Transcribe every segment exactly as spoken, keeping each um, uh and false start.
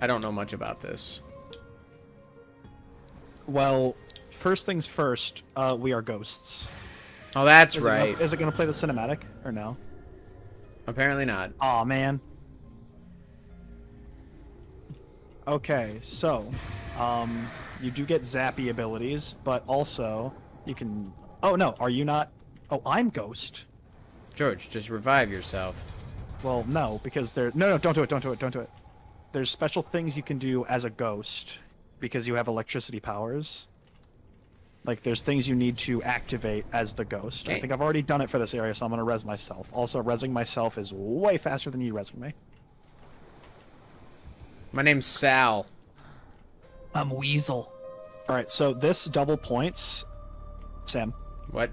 I don't know much about this. Well, first things first, uh, we are ghosts. Oh, that's is right. It gonna, is it going to play the cinematic or no? Apparently not. Aw, man. Okay, so um, you do get zappy abilities, but also you can... Oh, no, are you not... Oh, I'm ghost. George, just revive yourself. Well, no, because there... No, no, don't do it, don't do it, don't do it. There's special things you can do as a ghost because you have electricity powers. Like, there's things you need to activate as the ghost. Okay. I think I've already done it for this area, so I'm going to res myself. Also, resing myself is way faster than you resing me. My name's Sal. I'm Weasel. Alright, so this double points... Sam. What?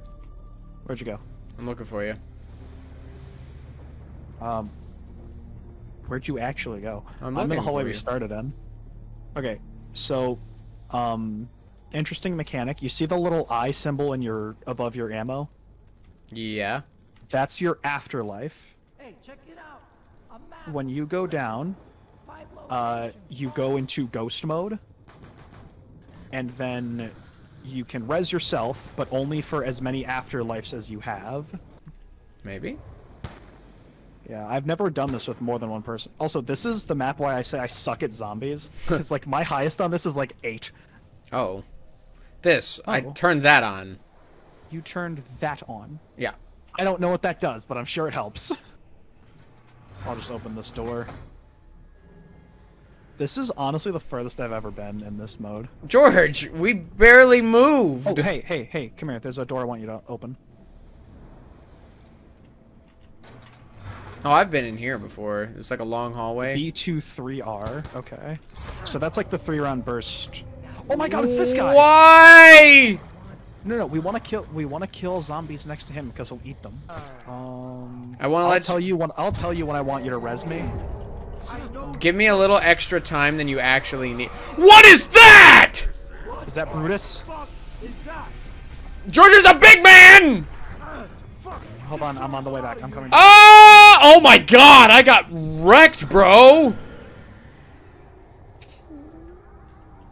Where'd you go? I'm looking for you. Um... Where'd you actually go? I'm, I'm in the hallway we started in. Okay, so... Um... Interesting mechanic. You see the little eye symbol in your above your ammo? Yeah. That's your afterlife. Hey, check it out. A map. When you go down, uh, you go into ghost mode, and then you can res yourself, but only for as many afterlives as you have. Maybe. Yeah, I've never done this with more than one person. Also, this is the map why I say I suck at zombies, because like my highest on this is like eight. Oh. This. Oh. I turned that on. You turned that on? Yeah. I don't know what that does, but I'm sure it helps. I'll just open this door. This is honestly the furthest I've ever been in this mode. George, we barely moved! Oh, hey, hey, hey, come here. There's a door I want you to open. Oh, I've been in here before. It's like a long hallway. B two three R. Okay. So that's like the three-round burst... Oh my god, it's this guy! Why? No, no, we want to kill. We want to kill zombies next to him because he'll eat them. Um, I want to tell you when. I'll tell you when I want you to res me. Give me a little extra time than you actually need. What is that? Is that Brutus? George is a big man. Hold on, I'm on the way back. I'm coming. Oh! Oh my god, I got wrecked, bro.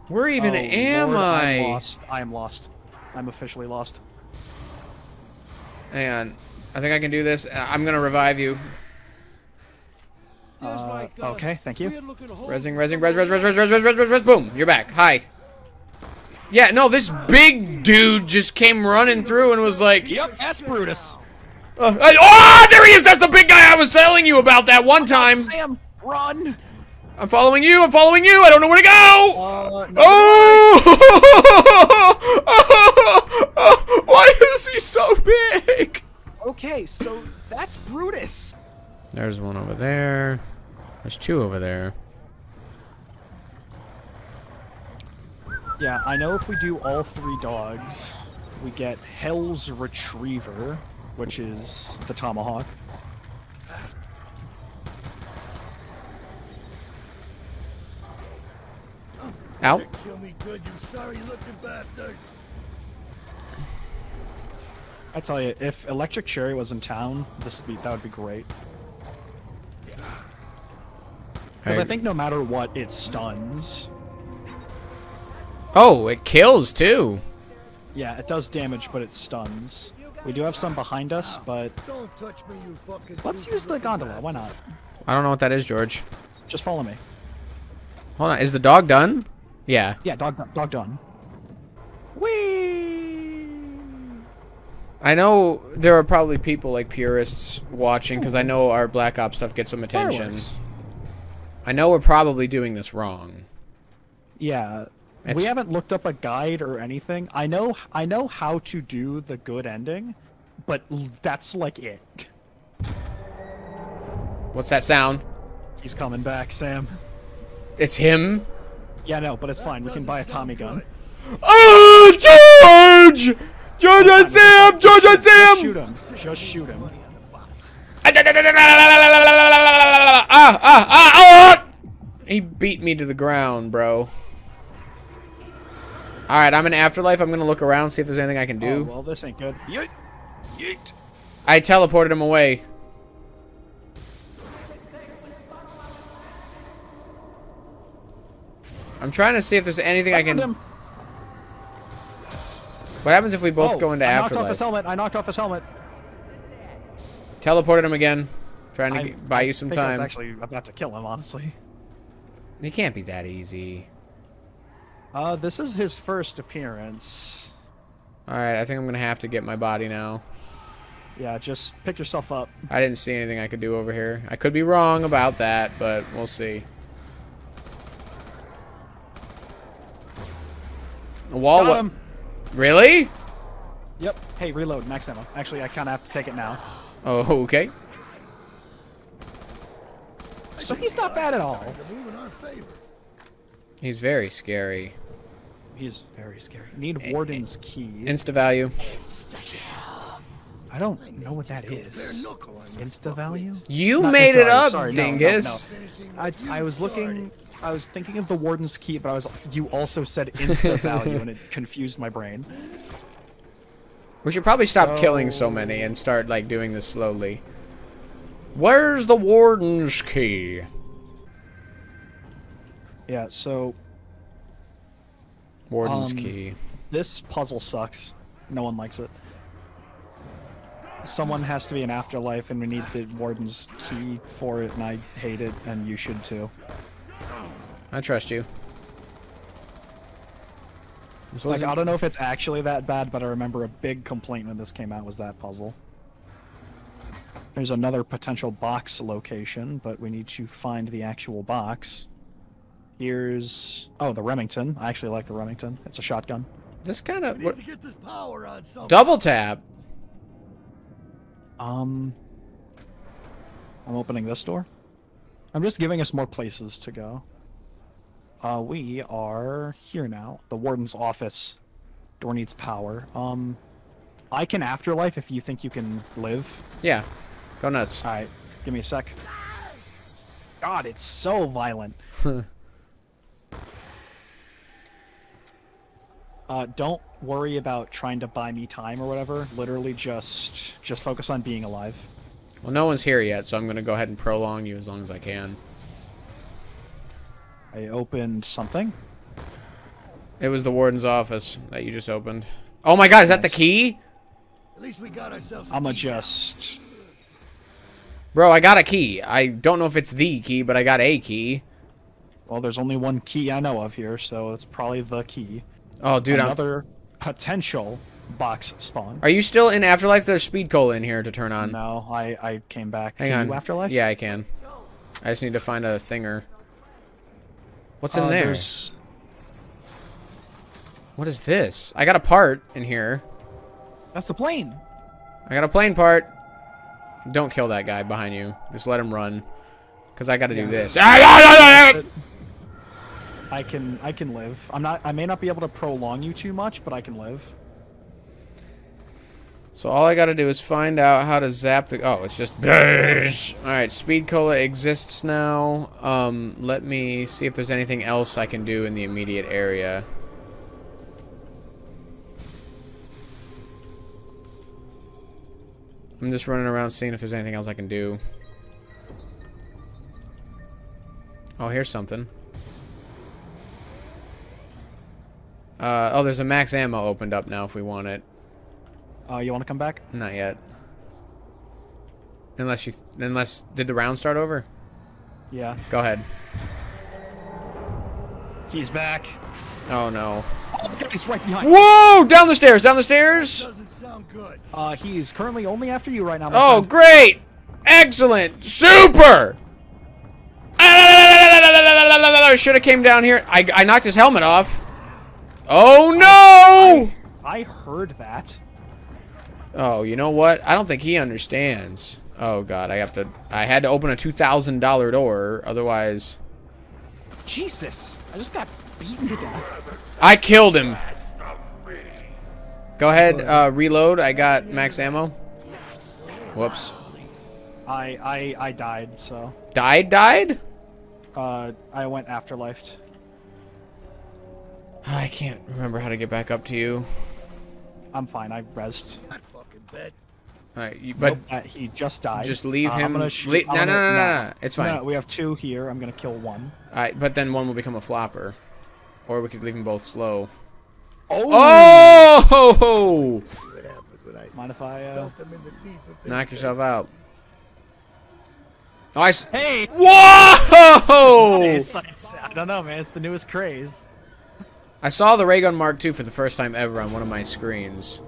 Where even oh, am Lord, I? I'm lost. I'm lost. I'm officially lost. Hang on. I think I can do this. I'm going to revive you. Uh, okay, thank you. Resing, resing, res, res, res, res, res, res, res, res, res, boom. You're back. Hi. Yeah, no, this big dude just came running through and was like... Yep, that's Brutus. Uh, I, oh, there he is! That's the big guy I was telling you about that one time. Sam, run! I'm following you, I'm following you, I don't know where to go! Uh, no, oh! Why is he so big? Okay, so that's Brutus. There's one over there. There's two over there. Yeah, I know if we do all three dogs, we get Hell's Retriever, which is the tomahawk. Out. I tell you, if Electric Cherry was in town, this would be that would be great. Because I think no matter what, it stuns. Oh, it kills too. Yeah, it does damage, but it stuns. We do have some behind us, but let's use the gondola. Why not? I don't know what that is, George. Just follow me. Hold on. Is the dog done? Yeah. Yeah, dog, dog done. Whee! I know there are probably people like purists watching because I know our Black Ops stuff gets some attention. Fireworks. I know we're probably doing this wrong. Yeah, it's... we haven't looked up a guide or anything. I know, I know how to do the good ending, but that's like it. What's that sound? He's coming back, Sam. It's him. Yeah, no, but it's fine. We can buy a Tommy gun. Oh, George! George, I see him! George, I see him! Just shoot him. Just shoot him. Ah, ah, ah, ah! He beat me to the ground, bro. Alright, I'm in Afterlife. I'm gonna look around, see if there's anything I can do. Oh, well, this ain't good. Yeet! Yeet! I teleported him away. I'm trying to see if there's anything I, I can... Him. What happens if we both oh, go into I afterlife? I knocked off his helmet. I knocked off his helmet. Teleported him again. Trying to I, get, buy I you some think time. I was actually about to kill him, honestly. It can't be that easy. Uh, this is his first appearance. Alright, I think I'm going to have to get my body now. Yeah, just pick yourself up. I didn't see anything I could do over here. I could be wrong about that, but we'll see. A wall. Got him. Really? Yep. Hey, reload. Max ammo. Actually, I kind of have to take it now. Oh, okay. So he's not bad at all. He's very scary. He's very scary. Need and, Warden's and, key. Insta value. I don't know what that is. Insta value? You not, made sorry, it up, sorry, dingus. No, no, no. I, I was looking. I was thinking of the Warden's key, but I was. You also said insta value, and it confused my brain. We should probably stop so... killing so many and start like doing this slowly. Where's the Warden's key? Yeah. So. Warden's um, key. This puzzle sucks. No one likes it. Someone has to be an afterlife, and we need the Warden's key for it, and I hate it, and you should too. I trust you. Like, I don't know if it's actually that bad, but I remember a big complaint when this came out was that puzzle. There's another potential box location, but we need to find the actual box. Here's... oh, the Remington. I actually like the Remington. It's a shotgun. This kind of... need to get this power on something. Double tap! Um, I'm opening this door. I'm just giving us more places to go. Uh, we are here now. The Warden's office. Door needs power. Um, I can afterlife if you think you can live. Yeah. Go nuts. Alright. Give me a sec. God, it's so violent. Uh, don't worry about trying to buy me time or whatever. Literally just just focus on being alive. Well, no one's here yet, so I'm going to go ahead and prolong you as long as I can. I opened something. It was the Warden's office that you just opened. Oh my god, is that the key? At least we got ourselves I'm a just... Bro, I got a key. I don't know if it's the key, but I got a key. Well, there's only one key I know of here, so it's probably the key. Oh, dude, another I'm... potential box spawn. Are you still in afterlife? There's speed cola in here to turn on. No, I I came back. Hang can on. You afterlife? Yeah, I can. I just need to find a thinger. What's in uh, there? There's... What is this? I got a part in here. That's the plane. I got a plane part. Don't kill that guy behind you. Just let him run, because I got to yeah. do this. I can I can live. I'm not I may not be able to prolong you too much, but I can live. So all I gotta do is find out how to zap the oh, it's just alright, speed cola exists now. Um let me see if there's anything else I can do in the immediate area. I'm just running around seeing if there's anything else I can do. Oh, here's something. Uh, oh, there's a max ammo opened up now if we want it. Uh, you want to come back? Not yet. Unless you... Unless... Did the round start over? Yeah. Go ahead. He's back. Oh, no. Oh, my God, he's right behind. Whoa! Down the stairs! Down the stairs! Doesn't sound good. Uh, he's currently only after you right now, my Oh, friend. Great! Excellent! Super! I should have came down here. I, I knocked his helmet off. Oh no! I, I, I heard that. Oh, you know what? I don't think he understands. Oh god, I have to. I had to open a two thousand dollar door, otherwise. Jesus! I just got beaten to death. I killed him. Go ahead, uh, reload. I got max ammo. Whoops. I I I died. So. Died? Died? Uh, I went afterlifed. I can't remember how to get back up to you. I'm fine. I rest. Alright, but nope, uh, he just died. Just leave uh, him. No, no, no, no, no, no. It's fine. No, we have two here. I'm gonna kill one. Alright, but then one will become a flopper. Or we could leave them both slow. Oh! Oh! Mind if I, uh... knock yourself out. Nice. Hey! Whoa! Nice. I don't know, man. It's the newest craze. I saw the Raygun Mark two for the first time ever on one of my screens.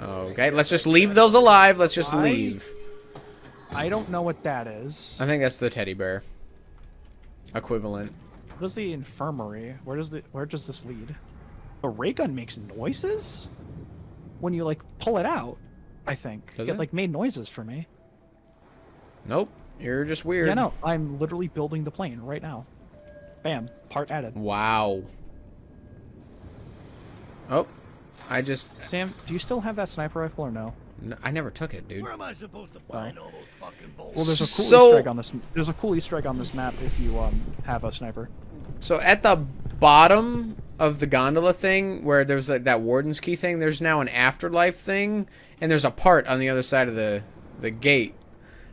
Okay, let's just leave those alive. Let's just leave. I don't know what that is. I think that's the teddy bear equivalent. What is the infirmary? Where does the where does this lead? A ray gun makes noises when you like pull it out. I think does it, it like made noises for me. Nope, you're just weird. Yeah, no, I'm literally building the plane right now. Bam, part added. Wow. Oh. I just... Sam, do you still have that sniper rifle or no? No, I never took it, dude. Where am I supposed to find oh. all those fucking bolts? Well, there's a cool so... Easter egg on this. There's a cool Easter egg on this map if you um have a sniper. So at the bottom of the gondola thing, where there's like that warden's key thing, there's now an afterlife thing, and there's a part on the other side of the the gate.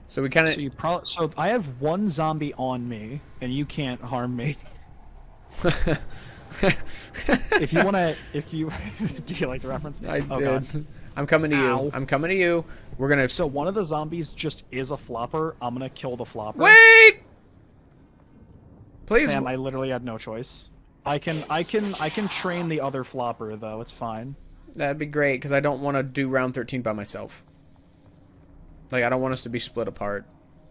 So we kind of. So you probably. So I have one zombie on me, and you can't harm me. If you want to, if you, do you like the reference? I oh, did. God. I'm coming to Ow. you. I'm coming to you. We're gonna. So one of the zombies just is a flopper. I'm gonna kill the flopper. Wait. Please. Sam, I literally had no choice. I can, I can, I can train the other flopper though. It's fine. That'd be great because I don't want to do round thirteen by myself. Like I don't want us to be split apart.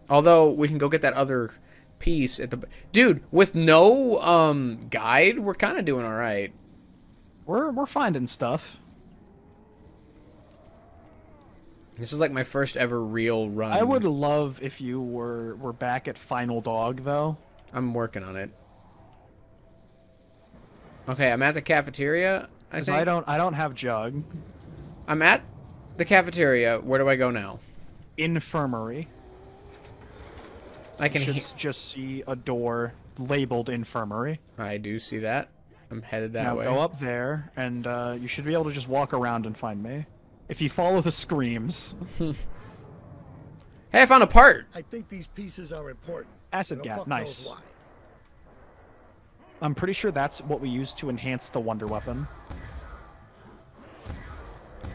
Although we can go get that other. Piece at the dude with no um guide, we're kind of doing all right. We're we're finding stuff. This is like my first ever real run. I would love if you were were back at Final Dog though. I'm working on it. Okay, I'm at the cafeteria. I think. I don't I don't have Jug. I'm at the cafeteria. Where do I go now? Infirmary. I can should just see a door labeled infirmary. I do see that. I'm headed that now way. Go up there, and uh, you should be able to just walk around and find me. If you follow the screams. Hey, I found a part. I think these pieces are important. Acid gap, nice. I'm pretty sure that's what we use to enhance the wonder weapon.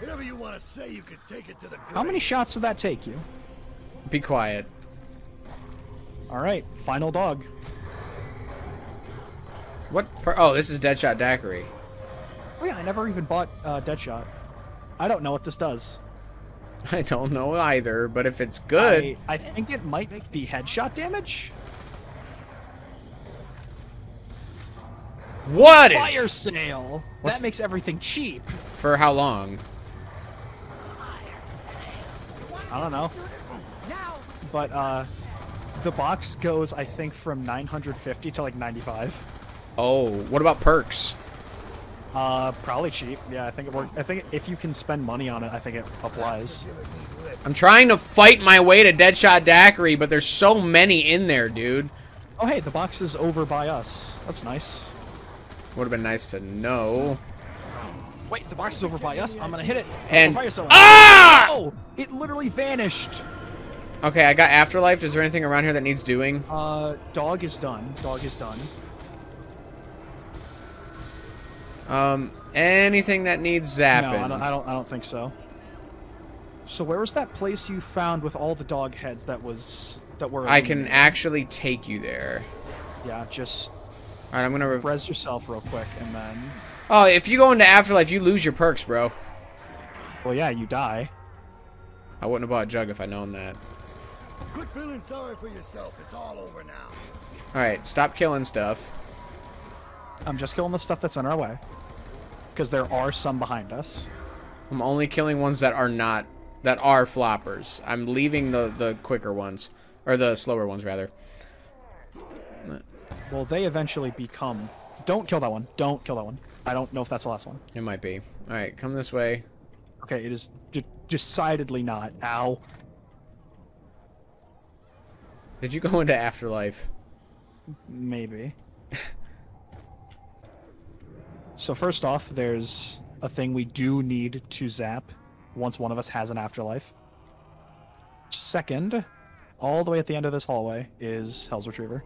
Whatever you want to say, you can take it to the grave. How many shots did that take you? Be quiet. Alright, Final Dog. What? Per oh, this is Deadshot Daiquiri. Oh yeah, I never even bought uh, Deadshot. I don't know what this does. I don't know either, but if it's good... I, I think it might be headshot damage. What Fire is... Fire sale! What's... That makes everything cheap. For how long? I don't know. But, uh... the box goes, I think, from nine hundred fifty to like ninety-five. Oh, what about perks? Uh, probably cheap. Yeah, I think it works. I think if you can spend money on it, I think it applies. I'm trying to fight my way to Deadshot Daiquiri, but there's so many in there, dude. Oh, hey, the box is over by us. That's nice. Would have been nice to know. Wait, the box is over by us. I'm gonna hit it. And ah! Oh, it literally vanished. Okay, I got Afterlife. Is there anything around here that needs doing? Uh, dog is done. Dog is done. Um, anything that needs zapping? No, I don't, I don't, I don't think so. So where was that place you found with all the dog heads that was... that were? I can actually take you there. Yeah, just... Alright, I'm gonna... Res yourself real quick, and then... Oh, if you go into Afterlife, you lose your perks, bro. Well, yeah, you die. I wouldn't have bought Jug if I'd known that. Quit feeling sorry for yourself. It's all over now. All right, stop killing stuff. I'm just killing the stuff that's in our way, because there are some behind us. I'm only killing ones that are not that are floppers. I'm leaving the the quicker ones, or the slower ones rather. Well, they eventually become. Don't kill that one. Don't kill that one. I don't know if that's the last one. It might be. All right, come this way. Okay, it is de decidedly not. Ow. Did you go into Afterlife? Maybe. So first off, there's a thing we do need to zap once one of us has an Afterlife. Second, all the way at the end of this hallway is Hell's Retriever.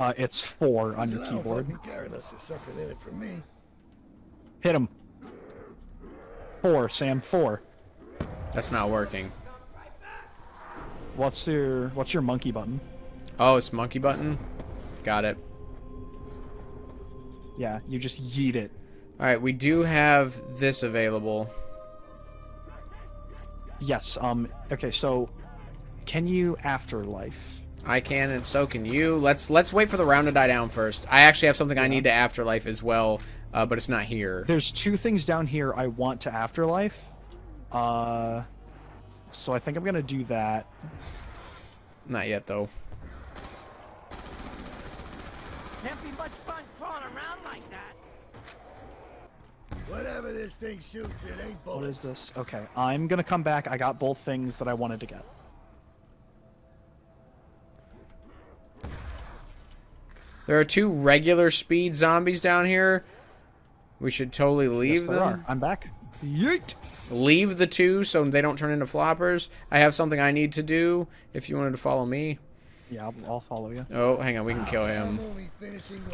Uh, it's four on your keyboard. Hit him. Four, Sam. Four. That's not working. What's your What's your monkey button? Oh, it's monkey button. Got it. Yeah, you just yeet it. All right, we do have this available. Yes. Um. Okay. So, can you afterlife? I can, and so can you. Let's let's wait for the round to die down first. I actually have something yeah. I need to afterlife as well, uh, but it's not here. There's two things down here I want to afterlife. Uh, so I think I'm gonna do that. Not yet, though. Can't be much fun crawling around like that. Whatever this thing shoots, it ain't bullets. What is this? Okay, I'm gonna come back. I got both things that I wanted to get. There are two regular speed zombies down here. We should totally leave yes, there them. Are. I'm back. Yeet. Leave the two so they don't turn into floppers. I have something I need to do if you wanted to follow me. Yeah, I'll, I'll follow you. Oh, hang on. We can kill him.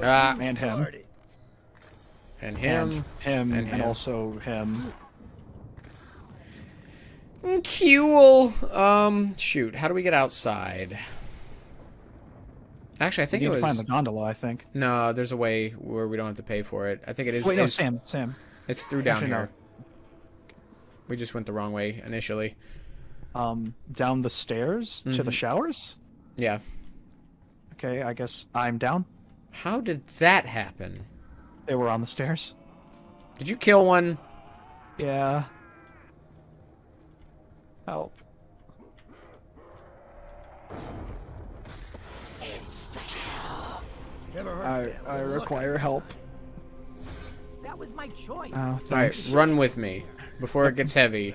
Ah, and him. And him. And him. And, and him. also him. Cool. Um, shoot. How do we get outside? Actually, I think you need it was... to find the gondola, I think. No, there's a way where we don't have to pay for it. I think it is... Wait, no, Sam, Sam. It's through down Actually, here. No. We just went the wrong way initially. Um, down the stairs mm-hmm. to the showers? Yeah. Okay, I guess I'm down. How did that happen? They were on the stairs. Did you kill one? Yeah. Help. I, I require help. That was my choice. Oh, thanks. All right, run with me before it gets heavy.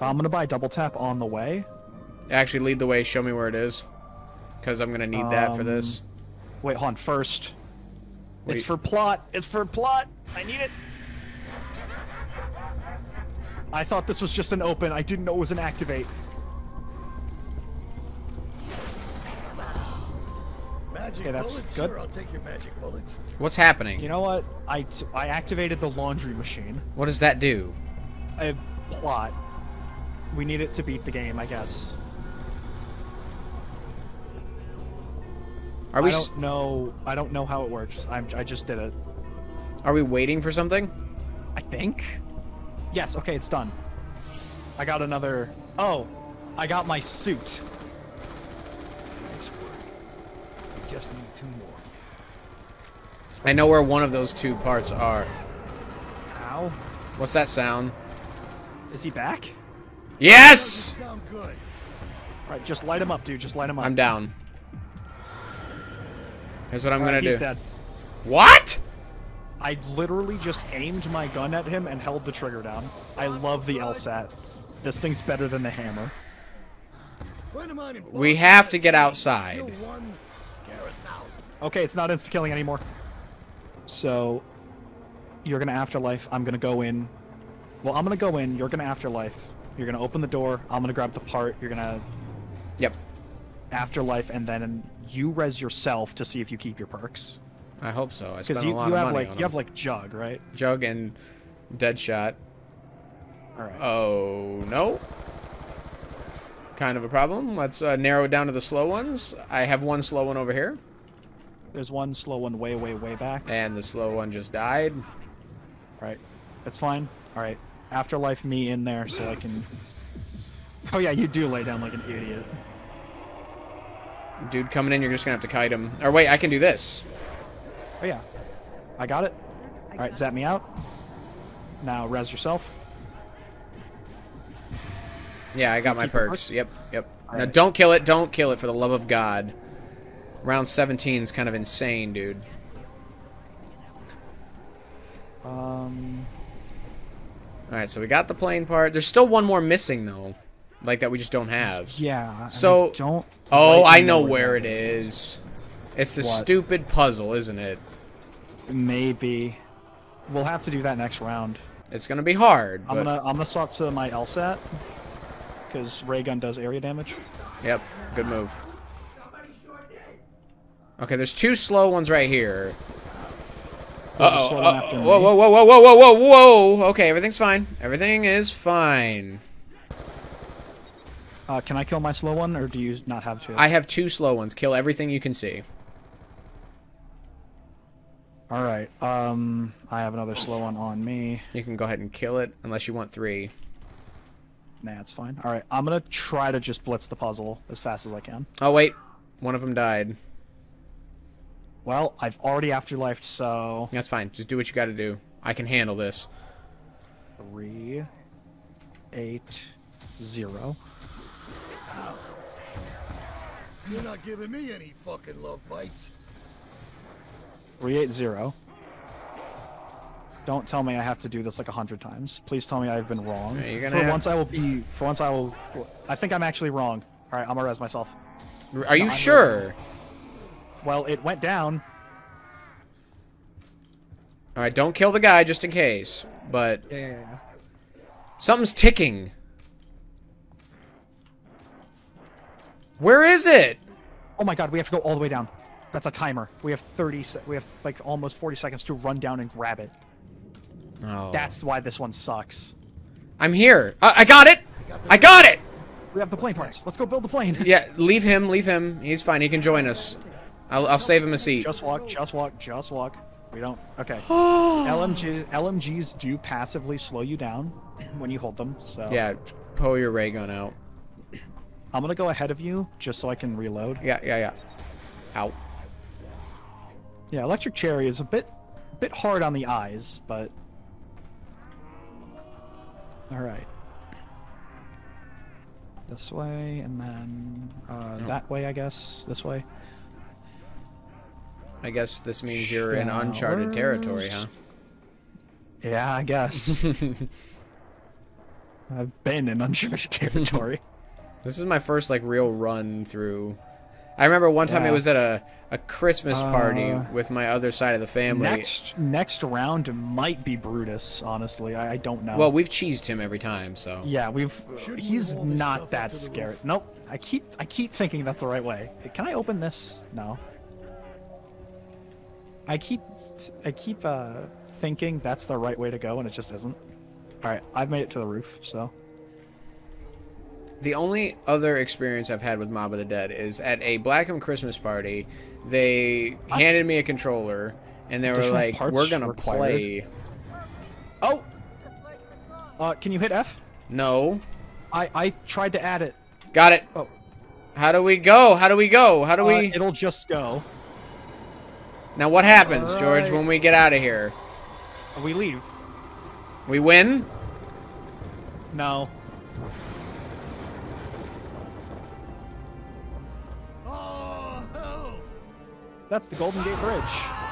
I'm gonna buy double tap on the way. Actually, lead the way. Show me where it is, because I'm gonna need um, that for this. Wait, hold on. First, wait. It's for plot. It's for plot. I need it. I thought this was just an open. I didn't know it was an activate. Okay, that's good. Sure, I'll take your magic bullets. What's happening? You know what? I, t I activated the laundry machine. What does that do? A plot. We need it to beat the game, I guess. Are we? I don't know. I don't know how it works. I'm, I just did it. Are we waiting for something? I think. Yes. Okay, it's done. I got another. Oh, I got my suit. Just need two more. I know where one of those two parts are. Ow. What's that sound? Is he back? Yes! Alright, just light him up, dude. Just light him up. I'm down. Here's what I'm All gonna right, he's do. Dead. What? I literally just aimed my gun at him and held the trigger down. I love the L SAT. This thing's better than the hammer. We have to get outside. Okay, it's not insta-killing anymore. So, you're going to afterlife. I'm going to go in. Well, I'm going to go in. You're going to afterlife. You're going to open the door. I'm going to grab the part. You're going to... Yep. Afterlife, and then you res yourself to see if you keep your perks. I hope so. I spent you, a lot you of have money like, on you have, like, Jug, right? Jug and Deadshot. All right. Oh, no. Kind of a problem. Let's uh, narrow it down to the slow ones. I have one slow one over here. There's one slow one way, way, way back. And the slow one just died. Right. That's fine. All right. Afterlife me in there so I can... Oh, yeah, you do lay down like an idiot. Dude, coming in, you're just going to have to kite him. Or wait, I can do this. Oh, yeah. I got it. All right, zap me out. Now res yourself. Yeah, I got my perks. Yep, yep. Now don't kill it. Don't kill it, for the love of God. Round seventeen is kind of insane, dude. Um. All right, so we got the plane part. There's still one more missing though, like that we just don't have. Yeah. So I don't. Oh, I know where it is. It's the stupid puzzle, isn't it? Maybe. We'll have to do that next round. It's gonna be hard. I'm gonna I'm gonna swap to my L SAT because Raygun does area damage. Yep. Good move. Okay, there's two slow ones right here. Uh-oh, slow uh, after whoa, me. whoa, whoa, whoa, whoa, whoa, whoa, whoa! Okay, everything's fine. Everything is fine. Uh, can I kill my slow one, or do you not have to? I have two slow ones. Kill everything you can see. Alright, um, I have another slow one on me. You can go ahead and kill it, unless you want three. Nah, it's fine. Alright, I'm gonna try to just blitz the puzzle as fast as I can. Oh, wait. One of them died. Well, I've already afterlifed, so... That's fine. Just do what you gotta do. I can handle this. Three... Eight... Zero. Oh. You're not giving me any fucking love bites. Three, eight, zero. Don't tell me I have to do this like a hundred times. Please tell me I've been wrong. You're gonna for have... once I will be... For once I will... I think I'm actually wrong. Alright, I'm gonna res myself. Are you no, sure? Res... Well, it went down. Alright, don't kill the guy just in case. But... Yeah, yeah, yeah. Something's ticking. Where is it? Oh my god, we have to go all the way down. That's a timer. We have thirty... Se we have, like, almost forty seconds to run down and grab it. Oh. That's why this one sucks. I'm here. I, I got it! I got, I got it! We have the plane parts. Let's go build the plane. Yeah, leave him. Leave him. He's fine. He can join us. I'll, I'll save him a seat. Just walk, just walk, just walk. We don't... Okay. L M Gs do passively slow you down when you hold them, so... Yeah, pull your ray gun out. I'm gonna go ahead of you, just so I can reload. Yeah, yeah, yeah. Ow. Yeah, Electric Cherry is a bit... bit hard on the eyes, but... Alright. This way, and then... Uh, oh. That way, I guess. This way. I guess this means you're in uncharted territory, huh? Yeah, I guess. I've been in uncharted territory. This is my first, like, real run through. I remember one time yeah. it was at a, a Christmas party uh, with my other side of the family. Next next round might be Brutus, honestly. I, I don't know. Well, we've cheesed him every time, so. Yeah, we've... Shouldn't he's we not that scary. Nope. I keep, I keep thinking that's the right way. Can I open this? No. I keep I keep uh, thinking that's the right way to go, and it just isn't. Alright, I've made it to the roof, so... The only other experience I've had with Mob of the Dead is at a Blackham Christmas party, they I... handed me a controller, and they were like, we're gonna required. play... Oh! Uh, can you hit F? No. I, I tried to add it. Got it. Oh. How do we go? How do we go? How do uh, we... It'll just go. Now what happens, right. George, when we get out of here? We leave. We win? No. Oh, hell. That's the Golden Gate Bridge.